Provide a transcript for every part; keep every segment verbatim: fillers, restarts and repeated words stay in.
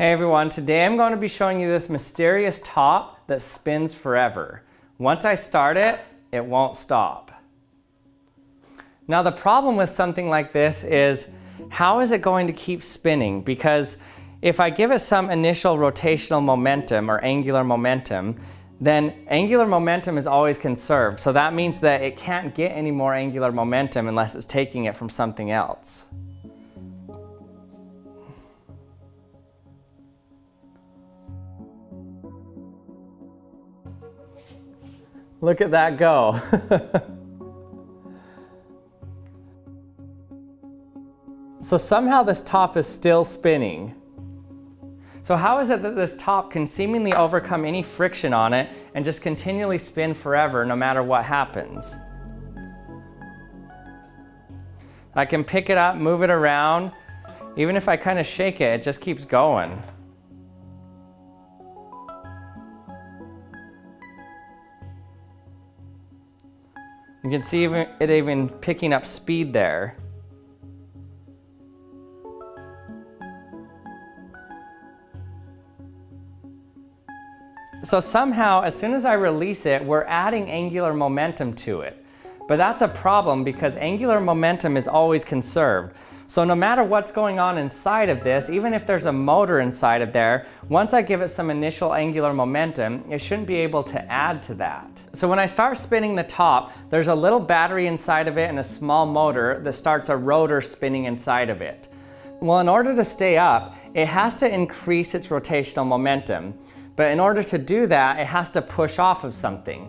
Hey everyone, today I'm going to be showing you this mysterious top that spins forever. Once I start it, it won't stop. Now the problem with something like this is, how is it going to keep spinning? Because if I give it some initial rotational momentum or angular momentum, then angular momentum is always conserved. So that means that it can't get any more angular momentum unless it's taking it from something else. Look at that go. So somehow this top is still spinning. So how is it that this top can seemingly overcome any friction on it and just continually spin forever no matter what happens? I can pick it up, move it around. Even if I kind of shake it, it just keeps going. You can see even, it even picking up speed there. So somehow, as soon as I release it, we're adding angular momentum to it. But that's a problem because angular momentum is always conserved. So no matter what's going on inside of this, even if there's a motor inside of there, once I give it some initial angular momentum, it shouldn't be able to add to that. So when I start spinning the top, there's a little battery inside of it and a small motor that starts a rotor spinning inside of it. Well, in order to stay up, it has to increase its rotational momentum. But in order to do that, it has to push off of something.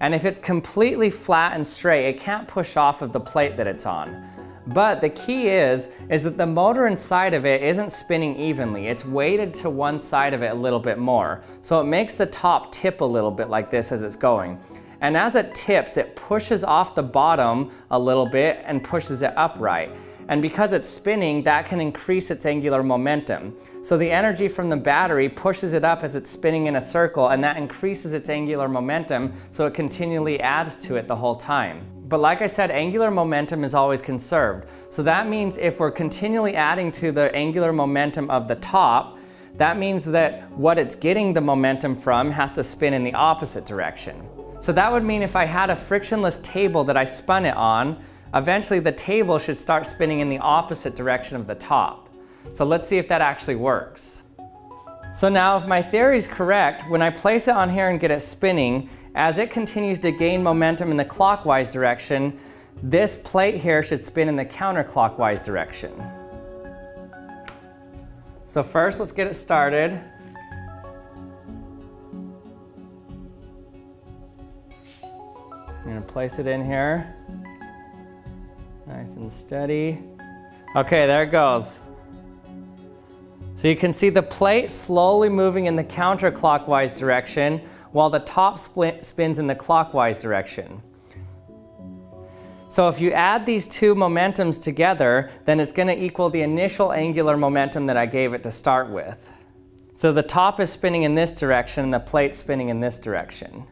And if it's completely flat and straight, it can't push off of the plate that it's on. But the key is, is that the motor inside of it isn't spinning evenly. It's weighted to one side of it a little bit more. So it makes the top tip a little bit like this as it's going. And as it tips, it pushes off the bottom a little bit and pushes it upright. And because it's spinning, that can increase its angular momentum. So the energy from the battery pushes it up as it's spinning in a circle, and that increases its angular momentum, so it continually adds to it the whole time. But like I said, angular momentum is always conserved. So that means if we're continually adding to the angular momentum of the top, that means that what it's getting the momentum from has to spin in the opposite direction. So that would mean if I had a frictionless table that I spun it on, eventually the table should start spinning in the opposite direction of the top. So let's see if that actually works. So now if my theory is correct, when I place it on here and get it spinning, as it continues to gain momentum in the clockwise direction, this plate here should spin in the counterclockwise direction. So first, let's get it started. I'm gonna place it in here. Nice and steady. Okay, there it goes. So you can see the plate slowly moving in the counterclockwise direction while the top split spins in the clockwise direction. So if you add these two momentums together, then it's going to equal the initial angular momentum that I gave it to start with. So the top is spinning in this direction and the plate spinning in this direction.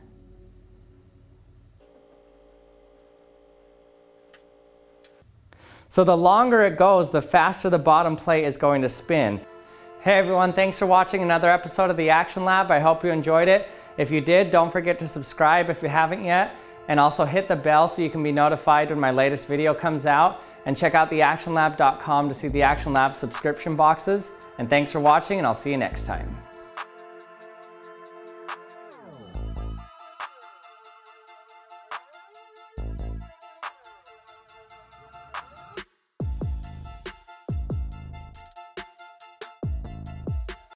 So the longer it goes, the faster the bottom plate is going to spin. Hey everyone, thanks for watching another episode of The Action Lab. I hope you enjoyed it. If you did, don't forget to subscribe if you haven't yet. And also hit the bell so you can be notified when my latest video comes out. And check out the action lab dot com to see the Action Lab subscription boxes. And thanks for watching, and I'll see you next time.